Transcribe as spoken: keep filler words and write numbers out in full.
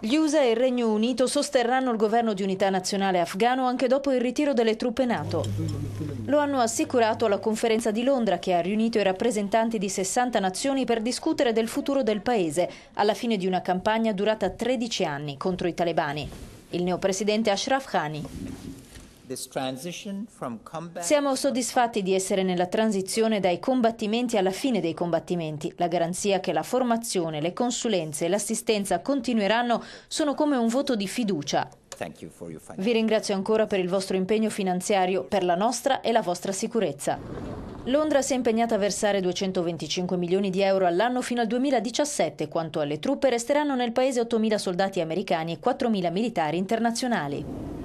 Gli U S A e il Regno Unito sosterranno il governo di unità nazionale afghano anche dopo il ritiro delle truppe NATO. Lo hanno assicurato alla conferenza di Londra, che ha riunito i rappresentanti di sessanta nazioni per discutere del futuro del paese, alla fine di una campagna durata tredici anni contro i talebani. Il neopresidente Ashraf Ghani. Siamo soddisfatti di essere nella transizione dai combattimenti alla fine dei combattimenti. La garanzia che la formazione, le consulenze e l'assistenza continueranno sono come un voto di fiducia. Vi ringrazio ancora per il vostro impegno finanziario, per la nostra e la vostra sicurezza. Londra si è impegnata a versare duecentoventicinque milioni di euro all'anno fino al duemiladiciassette. Quanto alle truppe, resteranno nel paese ottomila soldati americani e quattromila militari internazionali.